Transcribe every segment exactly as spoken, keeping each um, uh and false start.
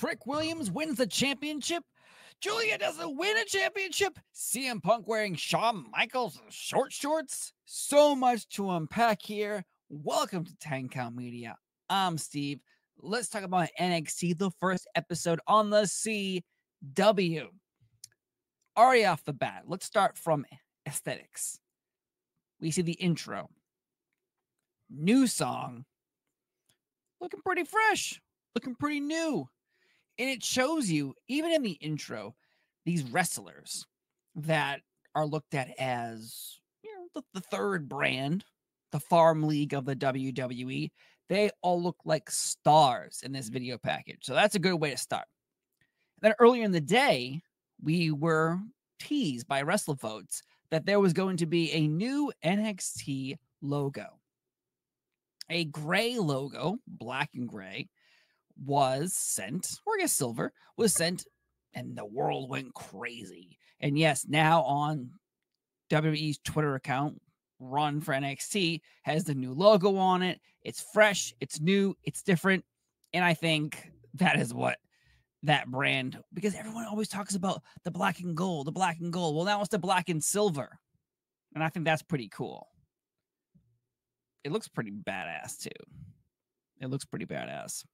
Trick Williams wins the championship. Giulia doesn't win a championship. C M Punk wearing Shawn Michaels short shorts. So much to unpack here. Welcome to Ten Count Media. I'm Steve. Let's talk about N X T, the first episode on the C W. Already off the bat, let's start from aesthetics. We see the intro. New song. Looking pretty fresh. Looking pretty new. And it shows you, even in the intro, these wrestlers that are looked at as, you know, the, the third brand, the farm league of the W W E. They all look like stars in this video package. So that's a good way to start. And then earlier in the day, we were teased by WrestleVotes that there was going to be a new N X T logo. A gray logo, black and gray, was sent, or I guess silver, was sent, and the world went crazy. And yes, now on W W E's Twitter account, Run for N X T has the new logo on it. It's fresh, it's new, it's different. And I think that is what that brand, because everyone always talks about the black and gold, the black and gold. Well, now it's the black and silver. And I think that's pretty cool. It looks pretty badass too. It looks pretty badass.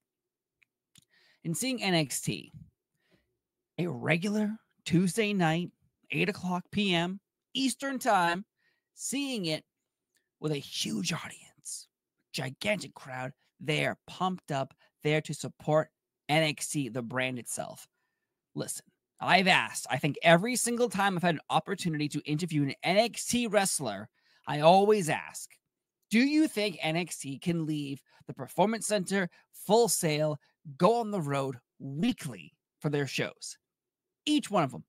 And seeing N X T, a regular Tuesday night, eight o'clock p m Eastern time, seeing it with a huge audience, gigantic crowd. They're pumped up, there to support N X T, the brand itself. Listen, I've asked, I think every single time I've had an opportunity to interview an N X T wrestler, I always ask, do you think N X T can leave the Performance Center, Full Sail, go on the road weekly for their shows? Each one of them,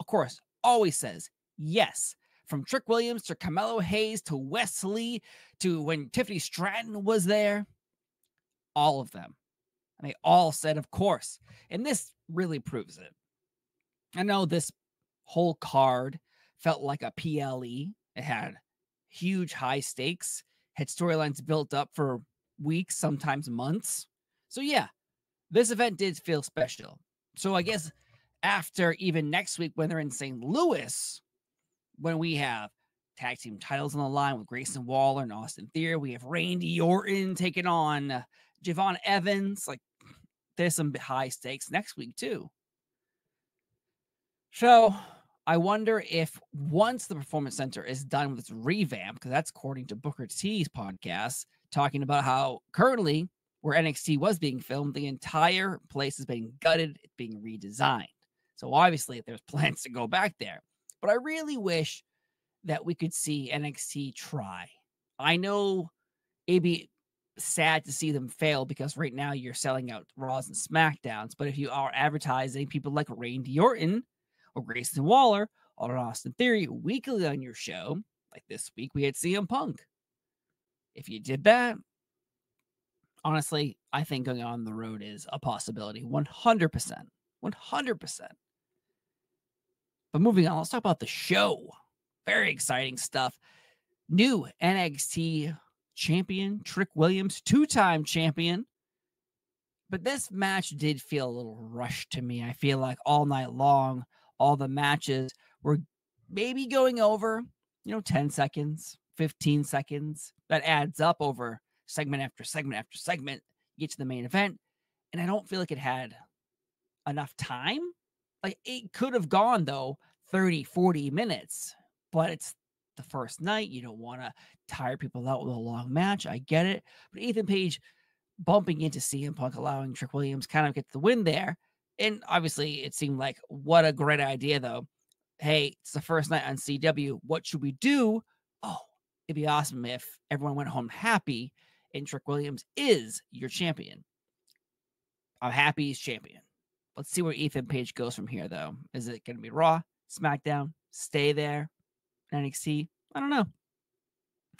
of course, always says yes. From Trick Williams to Camelo Hayes to Wesley to when Tiffany Stratton was there. All of them. And they all said, of course. And this really proves it. I know this whole card felt like a P L E. It had huge high stakes. Had storylines built up for weeks, sometimes months. So yeah, this event did feel special. So I guess after even next week when they're in Saint Louis, when we have tag team titles on the line with Grayson Waller and Austin Theory, we have Randy Orton taking on uh, Javon Evans. Like, there's some high stakes next week too. So I wonder if once the Performance Center is done with its revamp, because that's according to Booker T's podcast, talking about how currently where N X T was being filmed, the entire place is being gutted, it's being redesigned. So obviously there's plans to go back there. But I really wish that we could see N X T try. I know it'd be sad to see them fail because right now you're selling out Raws and SmackDowns. But if you are advertising people like Randy Orton or Grayson Waller or Austin Theory weekly on your show, like this week we had C M Punk. If you did that, honestly, I think going on the road is a possibility. one hundred percent. one hundred percent. But moving on, let's talk about the show. Very exciting stuff. New N X T champion, Trick Williams, two-time champion. But this match did feel a little rushed to me. I feel like all night long, all the matches were maybe going over, you know, ten seconds, fifteen seconds. That adds up over segment after segment after segment. You get to the main event, and I don't feel like it had enough time. Like, it could have gone, though, thirty, forty minutes, but it's the first night. You don't want to tire people out with a long match. I get it. But Ethan Page bumping into C M Punk, allowing Trick Williams kind of get the win there. And obviously, it seemed like, what a great idea, though. Hey, it's the first night on C W. What should we do? Oh, it'd be awesome if everyone went home happy and Trick Williams is your champion. I'm happy he's champion. Let's see where Ethan Page goes from here, though. Is it going to be Raw, SmackDown, stay there, N X T? I don't know.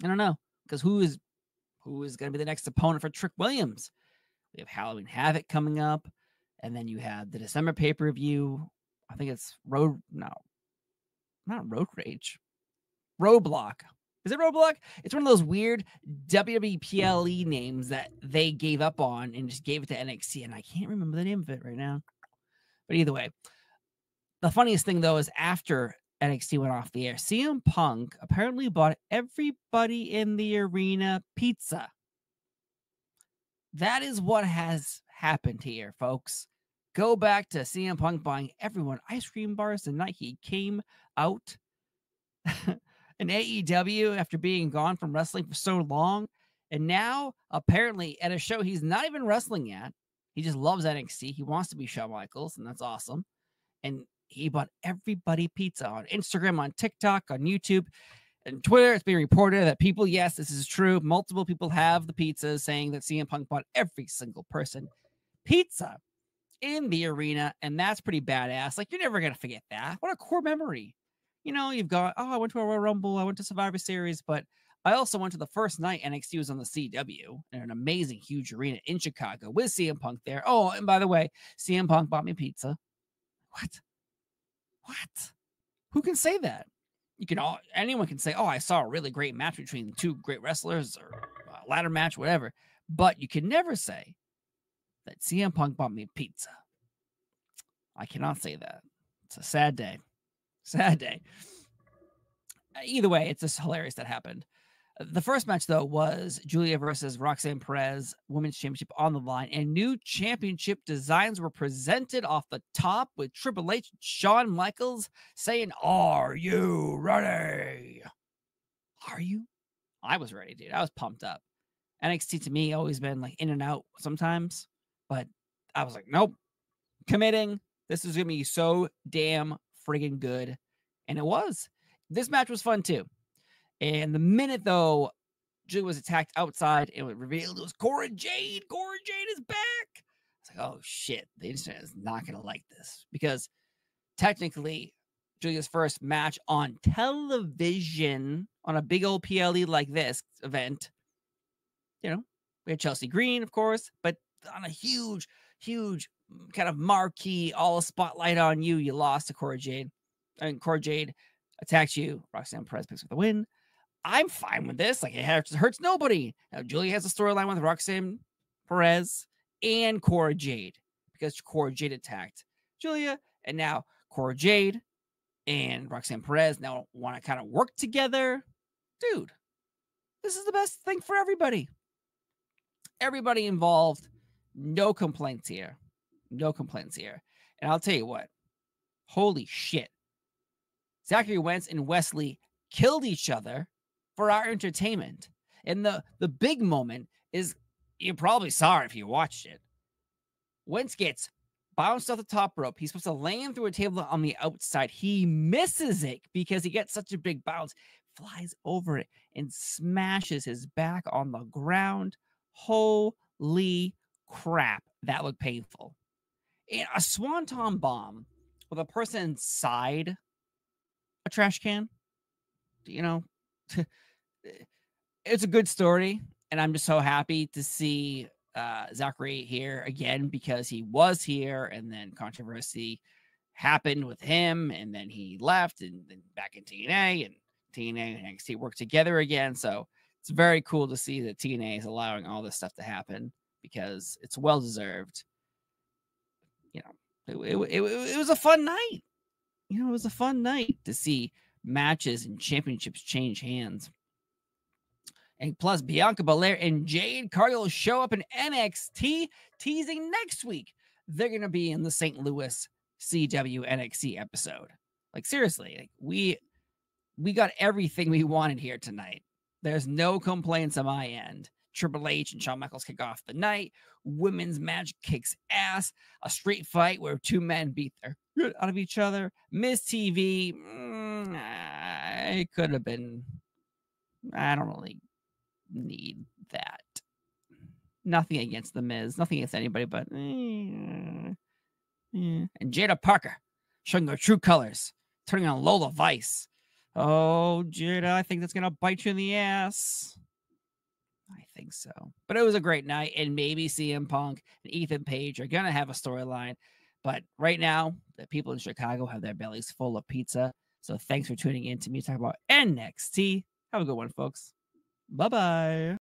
I don't know, because who is who is going to be the next opponent for Trick Williams? We have Halloween Havoc coming up, and then you have the December pay-per-view. I think it's Road, no, not Road Rage. Roadblock. Is it Roadblock? It's one of those weird W W P L E names that they gave up on and just gave it to N X T. And I can't remember the name of it right now. But either way, the funniest thing, though, is after N X T went off the air, C M Punk apparently bought everybody in the arena pizza. That is what has happened here, folks. Go back to C M Punk buying everyone ice cream bars the night he came out. And A E W, after being gone from wrestling for so long, and now apparently at a show he's not even wrestling at, he just loves N X T. He wants to be Shawn Michaels, and that's awesome. And he bought everybody pizza on Instagram, on TikTok, on YouTube, and Twitter. It's being reported that people, yes, this is true, multiple people have the pizzas, saying that C M Punk bought every single person pizza in the arena, and that's pretty badass. Like, you're never going to forget that. What a core memory. You know, you've got, oh, I went to a Royal Rumble, I went to Survivor Series, but I also went to the first night N X T was on the C W in an amazing, huge arena in Chicago with C M Punk there. Oh, and by the way, C M Punk bought me pizza. What? What? Who can say that? You can all, anyone can say, oh, I saw a really great match between two great wrestlers or a ladder match, whatever. But you can never say that C M Punk bought me pizza. I cannot say that. It's a sad day. Sad day. Either way, it's just hilarious that happened. The first match, though, was Giulia versus Roxanne Perez, Women's Championship on the line, and new championship designs were presented off the top with Triple H and Shawn Michaels saying, are you ready? Are you? I was ready, dude. I was pumped up. N X T, to me, always been like in and out sometimes, but I was like, nope, committing. This is going to be so damn friggin' good. And it was. This match was fun too. And the minute, though, Giulia was attacked outside, it was revealed it was Cora Jade. Cora Jade is back. It's like, oh shit, the internet is not gonna like this, because technically Giulia's first match on television on a big old P L E like this event, you know, we had Chelsea Green, of course, but on a huge, huge kind of marquee, all spotlight on you, you lost to Cora Jade. I mean, Cora Jade attacked you. Roxanne Perez picks up the win. I'm fine with this. Like, it hurts, hurts nobody. Now, Giulia has a storyline with Roxanne Perez and Cora Jade, because Cora Jade attacked Giulia, and now Cora Jade and Roxanne Perez now want to kind of work together. Dude, this is the best thing for everybody. Everybody involved. No complaints here. No complaints here. And I'll tell you what. Holy shit. Zachary Wentz and Wesley killed each other for our entertainment. And the, the big moment is, you probably saw it if you watched it. Wentz gets bounced off the top rope. He's supposed to land through a table on the outside. He misses it because he gets such a big bounce, flies over it, and smashes his back on the ground. Holy crap. That looked painful. And a swanton bomb with a person inside a trash can, you know, it's a good story. And I'm just so happy to see uh, Zachary here again, because he was here and then controversy happened with him. And then he left and then back in T N A, and T N A and N X T worked together again. So it's very cool to see that T N A is allowing all this stuff to happen, because it's well-deserved. You know, it, it, it, it was a fun night. You know, it was a fun night to see matches and championships change hands. And plus, Bianca Belair and Jade Cargill show up in N X T, teasing next week they're going to be in the Saint Louis C W N X T episode. Like, seriously, like, we we got everything we wanted here tonight. There's no complaints on my end. Triple H and Shawn Michaels kick off the night. Women's match kicks ass. A street fight where two men beat their shit out of each other. Miz T V. Mm, I could have been. I don't really need that. Nothing against the Miz. Nothing against anybody, but. Mm, mm. And Jada Parker showing her true colors, turning on Lola Vice. Oh, Jada, I think that's going to bite you in the ass. I think so. But it was a great night, and maybe C M Punk and Ethan Page are going to have a storyline. But right now, the people in Chicago have their bellies full of pizza. So thanks for tuning in to me talk about N X T. Have a good one, folks. Bye-bye.